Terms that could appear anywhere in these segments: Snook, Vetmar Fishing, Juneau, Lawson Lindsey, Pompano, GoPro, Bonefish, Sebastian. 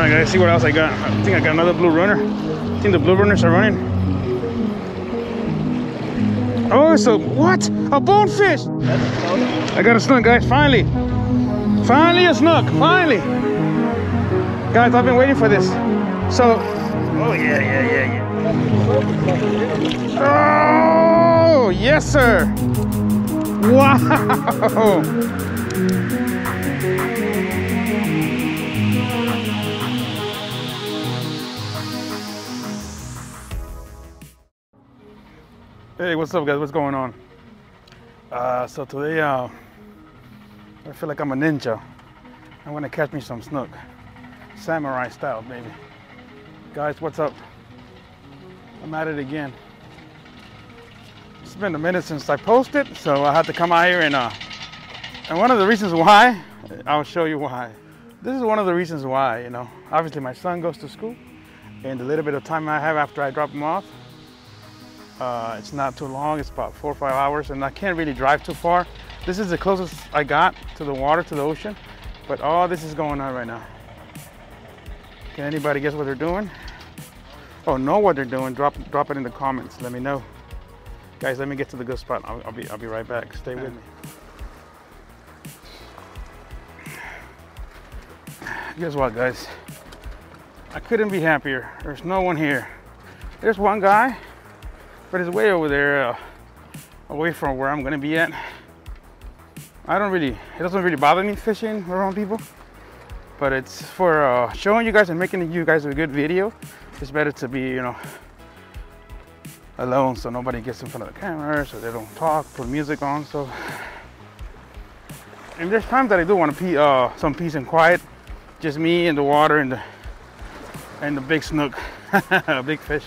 I gotta see what else I got. I think I got another blue runner. I think the blue runners are running. Oh, so what? A bonefish! I got a snook, guys, finally. Finally a snook, finally. Guys, I've been waiting for this. So, oh yeah. Oh, yes sir. Wow. Hey, what's up guys, what's going on? So today, I feel like I'm a ninja. I'm gonna catch me some snook. Samurai style, baby. Guys, what's up? I'm at it again. It's been a minute since I posted, so I had to come out here and one of the reasons why, I'll show you why. This is one of the reasons why, you know. Obviously my son goes to school, and the little bit of time I have after I drop him off, it's not too long, it's about 4 or 5 hours, and I can't really drive too far. This is the closest I got to the water, to the ocean, but all this is going on right now. Can anybody guess what they're doing? Oh, know what they're doing, drop it in the comments, let me know. Guys, let me get to the good spot, I'll be right back, stay with me. Guess what guys, I couldn't be happier, there's no one here. There's one guy, but it's way over there, away from where I'm gonna be at. It doesn't really bother me fishing around people, but it's for showing you guys and making you guys a good video. It's better to be, you know, alone so nobody gets in front of the camera, so they don't talk, put music on, so. And there's times that I do want to some peace and quiet, just me and the water and the big snook, big fish,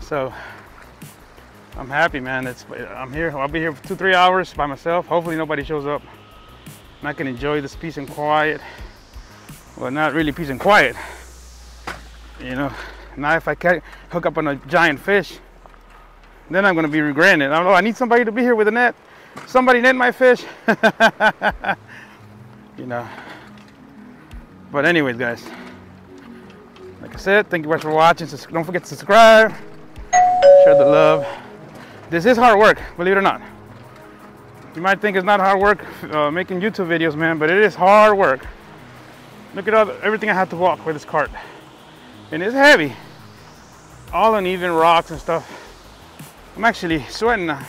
so. I'm happy, man. I'm here. I'll be here for 2 or 3 hours by myself. Hopefully nobody shows up. And I can enjoy this peace and quiet. Well, not really peace and quiet. You know, now if I can't hook up on a giant fish, then I'm gonna be regretting it. I don't know, I need somebody to be here with a net. Somebody net my fish. You know. But anyways, guys. Like I said, thank you guys for watching. Don't forget to subscribe. Share the love. This is hard work, believe it or not. You might think it's not hard work making YouTube videos, man, but it is hard work. Look at everything I had to walk with this cart. And it's heavy. All uneven rocks and stuff. I'm actually sweating now.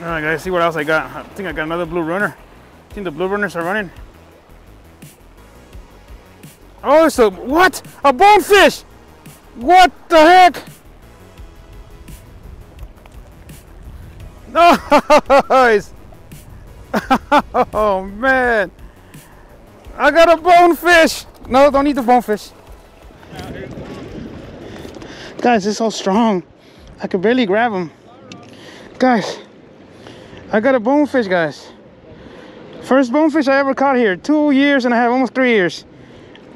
All right, guys, see what else I got. I think I got another blue runner. I think the blue runners are running. Oh, so what? A bonefish! What the heck? Nice! Oh, man. I got a bonefish. No, don't eat the bonefish. Guys, it's so strong. I could barely grab him. Guys. I got a bonefish, guys. First bonefish I ever caught here. 2 years and a half, almost 3 years.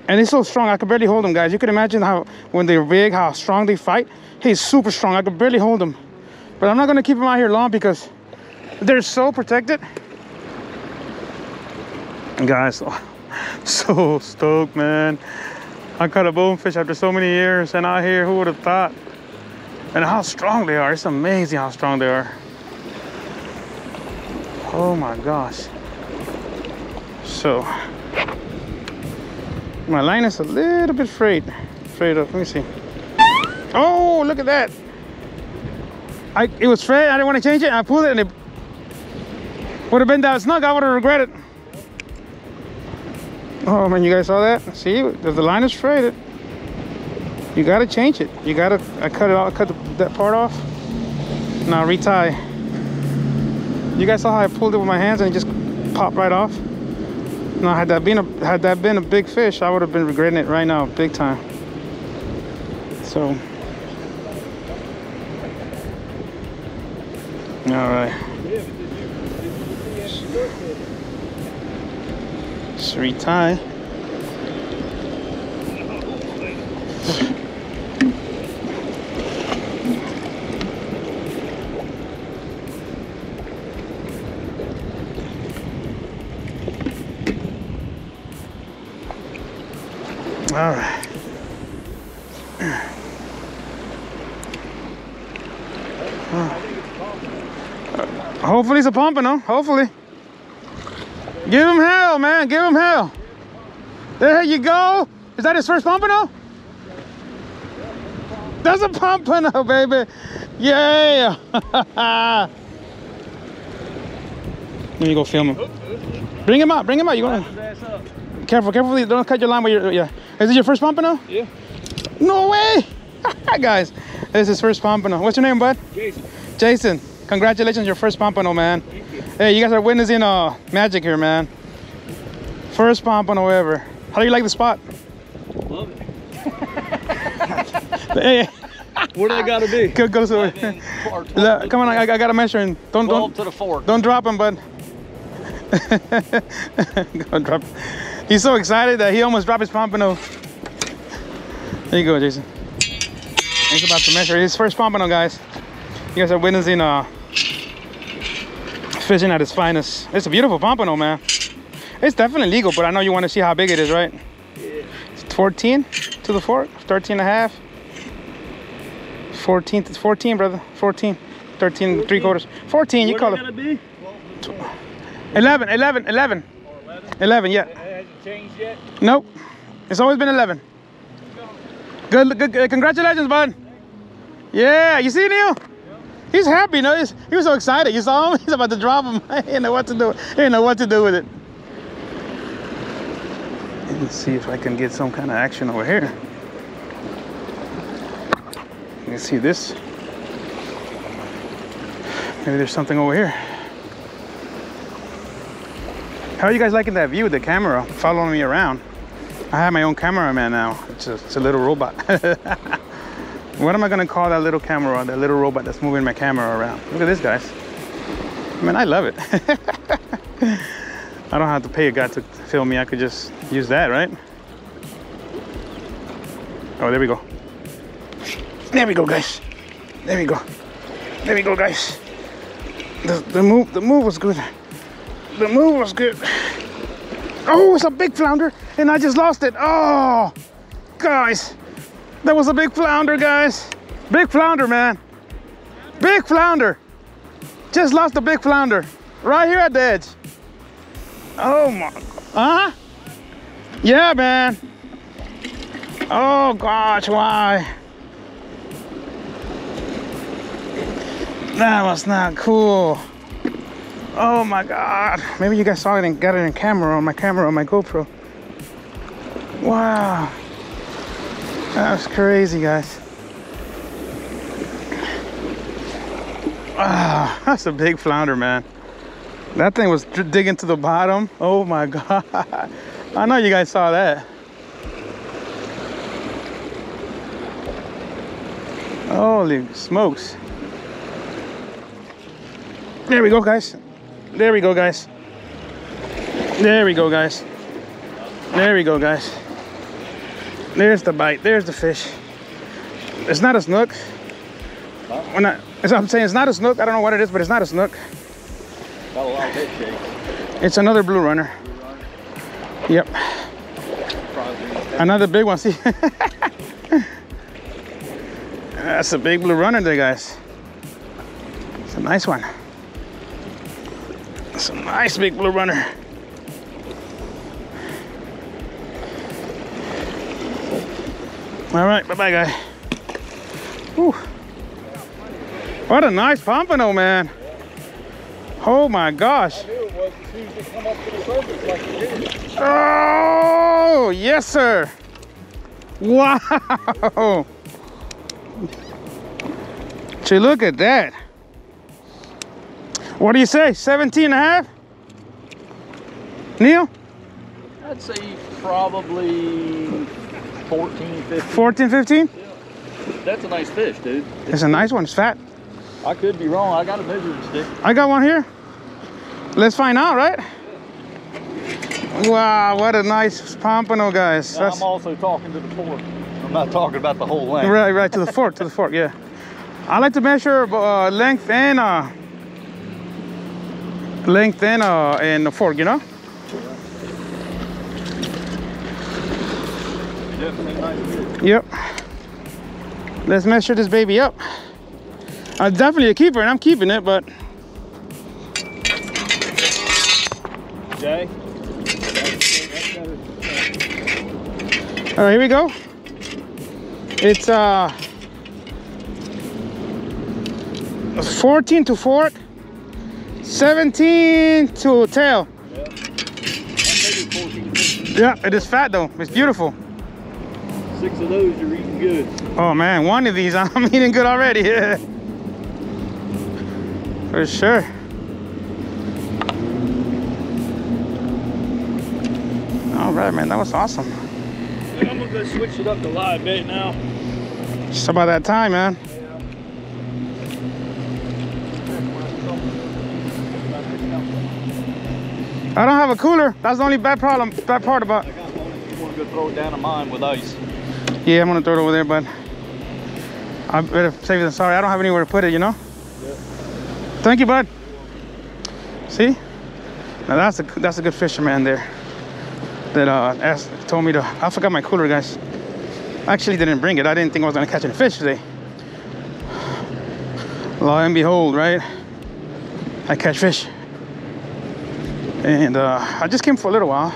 And it's so strong, I could barely hold them, guys. You can imagine how, when they're big, how strong they fight. He's super strong, I could barely hold him. But I'm not gonna keep him out here long because they're so protected. Guys, so stoked, man. I caught a bonefish after so many years and out here, who would have thought? And how strong they are, it's amazing how strong they are. Oh my gosh. So my line is a little bit frayed up. Let me see. Oh, look at that. It was frayed. I didn't want to change it. I pulled it and it would have been that snug. I would have regretted. Oh man, you guys saw that? See, if the line is frayed, you gotta change it. You gotta cut that part off. Now retie. You guys saw how I pulled it with my hands and it just popped right off. Now, had that been a big fish, I would have been regretting it right now, big time. So, all right. Let's retie. All right. Hopefully it's a pumping, though. Hopefully. Give him hell, man. Give him hell. There you go. Is that his first pumpano? That's a pumpano, baby. Yeah. Let me go film him. Bring him out. Bring him out. You going? Careful, careful. Don't cut your line. With your, yeah. Is it your first pumpano? Yeah. No way. Guys, this is his first pumpano. What's your name, bud? Jason. Jason, congratulations, your first pompano, man. Thank you. Hey, you guys are witnessing magic here, man. First pompano ever. How do you like the spot? Love it. Hey, where do I gotta be? Go to the, come on, I gotta measure him. Don't to the fork. Don't drop him, bud. Don't drop him. He's so excited that he almost dropped his pompano. There you go, Jason. He's about to measure his first pompano, guys. You guys are witnessing fishing at its finest. It's a beautiful pompano, man. It's definitely legal, but I know you want to see how big it is, right? Yeah. It's 14 to the fork, 13 and a half. 14, it's 14, brother. 14, 13, 14? 3/4. 14, you call it. What is it going to be? 11, 11, 11. Or 11? 11, yeah. It hasn't changed yet? Nope. It's always been 11. Good, congratulations, bud. Yeah, you see, Neil? He's happy, you know, he was so excited. You saw him? He's about to drop him. He didn't know what to do. He didn't know what to do with it. Let's see if I can get some kind of action over here. You can see this. Maybe there's something over here. How are you guys liking that view with the camera following me around? I have my own cameraman now. It's a little robot. What am I gonna call that little camera, that little robot that's moving my camera around? Look at this, guys. Man, I love it. I don't have to pay a guy to film me. I could just use that, right? Oh, there we go. There we go, guys. There we go. There we go, guys. The move was good. The move was good. Oh, it's a big flounder, and I just lost it. Oh, guys. That was a big flounder, guys. Big flounder, man. Big flounder. Just lost a big flounder. Right here at the edge. Oh my, huh? Yeah, man. Oh gosh, why? That was not cool. Oh my God. Maybe you guys saw it and got it in camera, on my camera, on my GoPro. Wow. That was crazy, guys. Ah, that's a big flounder, man. That thing was digging to the bottom. Oh my God. I know you guys saw that. Holy smokes. There we go, guys. There we go, guys. There we go, guys. There we go, guys. There's the bite. There's the fish. It's not a snook. When I'm saying it's not a snook. I don't know what it is, but it's not a snook. Got a lot of head shakes. It's another blue runner. Yep. Another big one. See? That's a big blue runner there, guys. It's a nice one. It's a nice big blue runner. All right, bye-bye, guy. Whew. What a nice pompano, man. Oh, my gosh. Oh, yes, sir. Wow. See, look at that. What do you say, 17 and a half? Neil? I'd say probably... 14, 15. 14, 15? Yeah. That's a nice fish, dude. It's a nice one. It's fat. I could be wrong. I got a measuring stick. I got one here. Let's find out, right? Yeah. Wow, what a nice pompano, guys. Now, I'm also talking to the fork. I'm not talking about the whole length. Right, to the fork, to the fork, yeah. I like to measure length and the fork, you know? Yep. Let's measure this baby up. It's definitely a keeper, and I'm keeping it, but. Okay. All right, here we go. It's 14 to fork, 17 to tail. Yeah, it is fat though. It's beautiful. 6 of those, you're eating good. Oh man, one of these, I'm eating good already. Yeah. For sure. All right, man, that was awesome. And I'm gonna go switch it up to live bait now. Just about that time, man. I don't have a cooler. That's the only bad part about. I got one. You want to go throw it down in mine with ice. Yeah, I'm gonna throw it over there, but I better save it. Sorry, I don't have anywhere to put it. You know. Yeah. Thank you, bud. See, now that's a good fisherman there. That told me to. I forgot my cooler, guys. I actually didn't bring it. I didn't think I was gonna catch any fish today. Lo and behold, right? I catch fish. And I just came for a little while.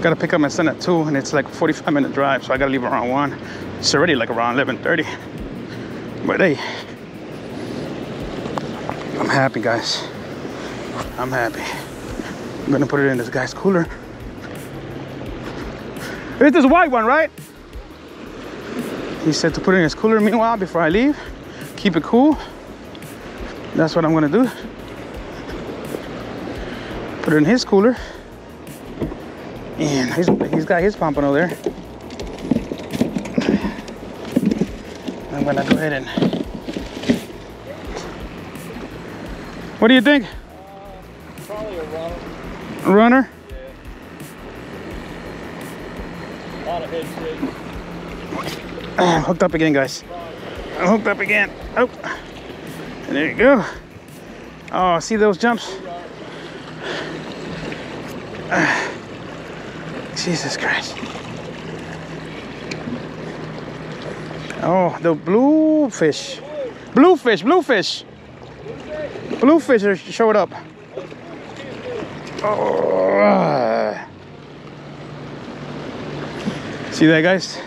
Got to pick up my son at 2, and it's like a 45-minute drive, so I got to leave around 1. It's already like around 11:30. But hey, I'm happy, guys. I'm happy. I'm going to put it in this guy's cooler. It's this white one, right? He said to put it in his cooler meanwhile before I leave. Keep it cool. That's what I'm going to do. Put it in his cooler, and he's got his pompano there. I'm gonna go ahead and. What do you think? Probably a runner. A runner? Yeah. A lot of head shakes. I'm hooked up again, guys. I'm hooked up again. Oh, and there you go. Oh, see those jumps? Jesus Christ. Oh, the bluefish. Bluefish, bluefish. Bluefish showed up. Oh. See that, guys?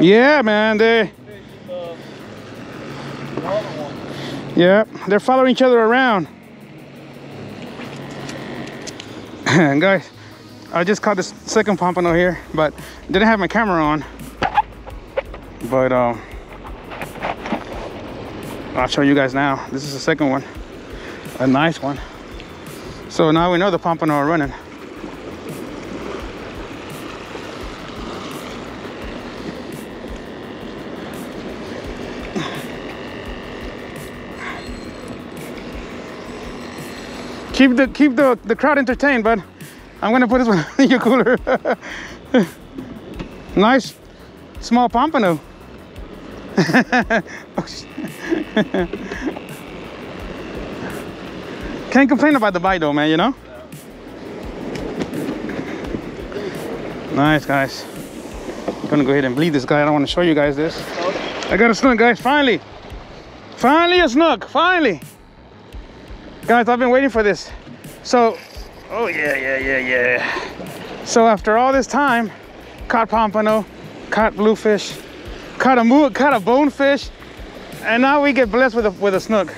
Yeah, man. They're following each other around. And guys, I just caught this second pompano here, but didn't have my camera on. But I'll show you guys now. This is the second one, a nice one. So now we know the pompano are running. Keep the crowd entertained, bud. I'm gonna put this one in your cooler. Nice small pompano. Oh, can't complain about the bite though, man, you know? Nice, guys. I'm gonna go ahead and bleed this guy. I don't wanna show you guys this. I got a snook, guys, finally. Finally a snook, finally. Guys, I've been waiting for this. So, oh yeah. So after all this time, caught pompano, caught bluefish, caught a bonefish, and now we get blessed with a snook.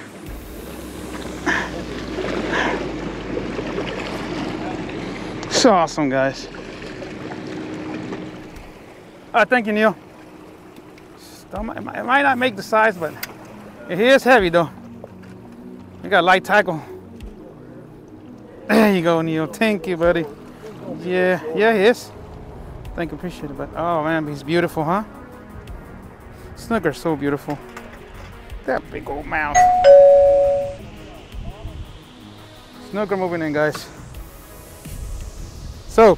So awesome, guys. Thank you, Neil. It might not make the size, but it is heavy though. We got light tackle. There you go, Neil. Thank you, buddy. Yeah, he is. Thank you, appreciate it, bud. Oh man, he's beautiful, huh? Snook are so beautiful. That big old mouth. Snook are moving in, guys. So,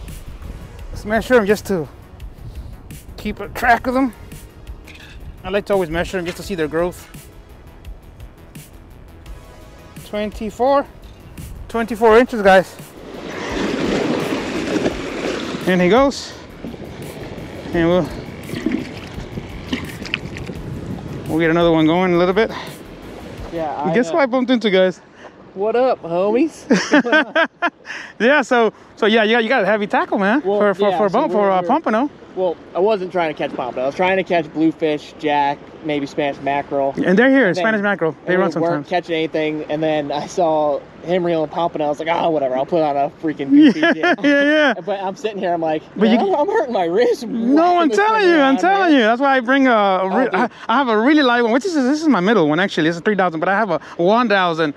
let's measure them just to keep a track of them. I like to always measure them just to see their growth. 24 inches, guys. In he goes. and we'll get another one going in a little bit. Yeah, guess who I bumped into, guys? What up, homies? Yeah, so yeah, you got a heavy tackle, man. Well, for pompano. Well, I wasn't trying to catch pompano. I was trying to catch bluefish, jack, maybe Spanish mackerel. And they're here, Spanish mackerel. They run sometimes. They weren't catching anything, and then I saw him reeling pompano. I was like, oh, whatever. I'll put on a freaking goofy jig. Yeah. But I'm sitting here. I'm like, I'm hurting my wrist. No, I'm telling you. I'm telling you. That's why I bring a. I have a really light one. Which is this is my middle one actually. It's a 3,000, but I have a 1,000.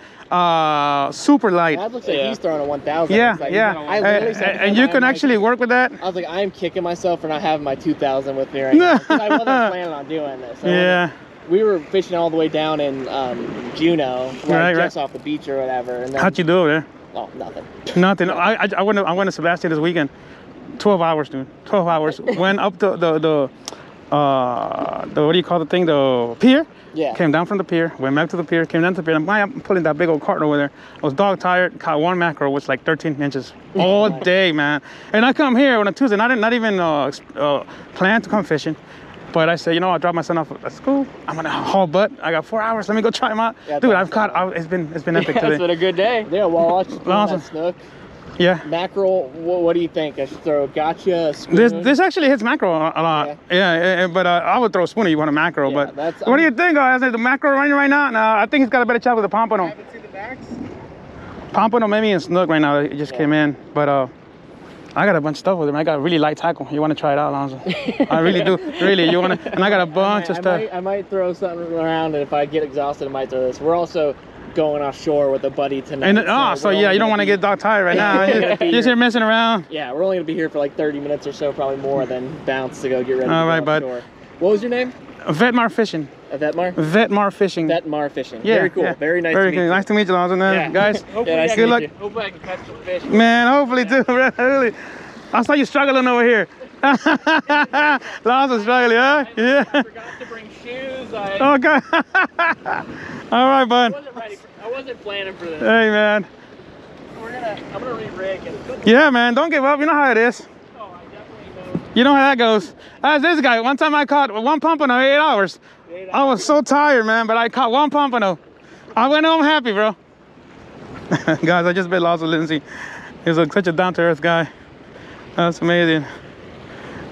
Super light. That looks like he's throwing a 1,000. Yeah, like, yeah. And you can actually work with that. I was like, I'm kicking myself for not having my 2,000 with me right now. I wasn't planning on doing this. Yeah. We were fishing all the way down in Juneau, just off the beach or whatever. And then, how'd you do there? Oh, nothing. Nothing. I went to Sebastian this weekend. 12 hours, dude. 12 hours. Went up the what do you call the thing? The pier. Yeah. Came down from the pier, went back to the pier, came down to the pier. I'm pulling that big old cart over there. I was dog tired, caught one mackerel, which like 13 inches all day, man. And I come here on a Tuesday, and I did not even plan to come fishing. But I said, you know, I dropped my son off at school. I'm gonna haul butt. I got 4 hours. Let me go try him out, yeah, dude. It's been epic today. It's been a good day. Yeah, well, awesome. Snook. Yeah. Mackerel. What do you think? I should throw gotcha. Spoon? This actually hits mackerel a lot. Yeah. But I would throw a spooner. You want a mackerel? Yeah, but that's, what do you think? Is it the mackerel running right now? No, I think he's got a better shot with the pompano. Pompano maybe and snook right now. It just came in, but I got a bunch of stuff with him. I got a really light tackle. You want to try it out, Alonzo? I really do. Really, you want to? And I got a bunch of stuff. I might throw something around, and if I get exhausted, I might throw this. We're also going offshore with a buddy tonight. And so yeah, you don't want to get dog tired right now. Just here messing around. Yeah, we're only gonna be here for like 30 minutes or so, probably more, than bounce to go get ready. All right, bud. What was your name? Vetmar Fishing. Vetmar? Vetmar Fishing. Vetmar Fishing. Yeah, very cool. Yeah. Very nice to meet you. Nice to meet you, Lawson. Yeah. Guys, good luck. Hopefully I can catch some fish. Man, hopefully too. Really. I saw you struggling over here. Lawson's struggling, huh? Yeah. I forgot to bring shoes. Okay. All right, bud. I wasn't planning for this. Hey, man. I'm going to re-rig it. Yeah, man. Don't give up. You know how it is. You know how that goes. As this guy, one time I caught one pompano, 8 hours. I was so tired, man, but I caught one pompano. I went home happy, bro. Guys, I just met Lawson Lindsey. He's such a down-to-earth guy. That's amazing.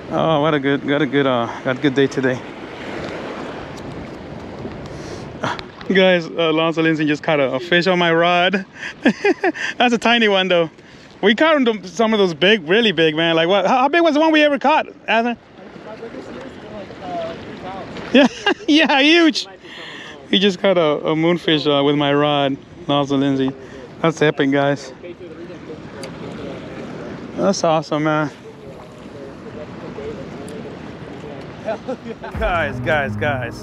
Oh, what a good, got a good day today. Guys, Lawson Lindsey just caught a fish on my rod. That's a tiny one, though. We caught some of those big, really big, man. Like, what? How big was the one we ever caught, Aslan? My biggest years were like 3 pounds. Yeah, yeah, huge. He just caught a moonfish with my rod, Lawson Lindsey. That's epic, guys. That's awesome, man. Guys.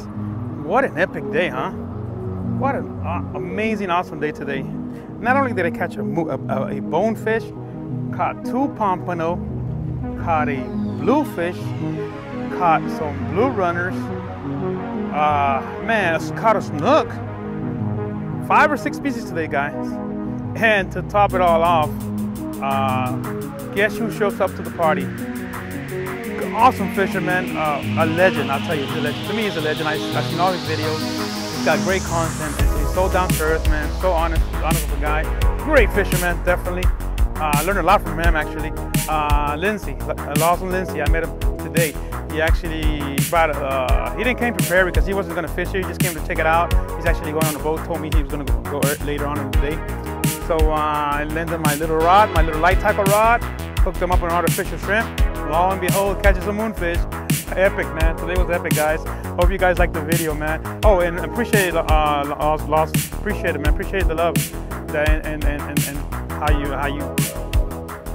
What an epic day, huh? What an amazing, awesome day today. Not only did I catch a bonefish, caught 2 pompano, caught a bluefish, caught some blue runners, man, caught a snook. 5 or 6 species today, guys. And to top it all off, guess who shows up to the party? Awesome fisherman, a legend, I'll tell you, he's a legend. To me, he's a legend. I've seen all his videos. He's got great content. So down to earth, man. So honest of a guy. Great fisherman, definitely. I learned a lot from him, actually. Lawson Lindsey, I met him today. He actually he didn't came prepared because he wasn't gonna fish here. He just came to check it out. He's actually going on the boat. Told me he was gonna go later on in the day. So I lent him my little rod, my little light tackle rod. Hooked him up on an artificial shrimp. Lo and behold, catches a moonfish. Epic, man. Today was epic, guys. Hope you guys liked the video, man. Oh, and appreciate Lawson. Appreciate it, man. Appreciate the love and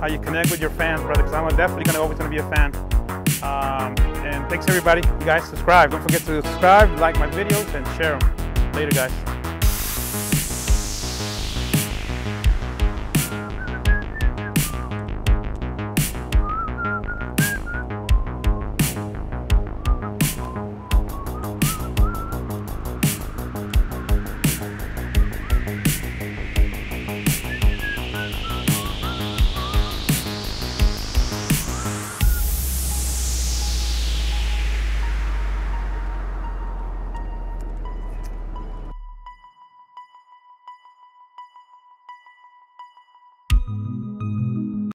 how you connect with your fans, brother, because I'm definitely always gonna be a fan. And thanks everybody. You guys subscribe. Don't forget to subscribe, like my videos, and share them. Later, guys.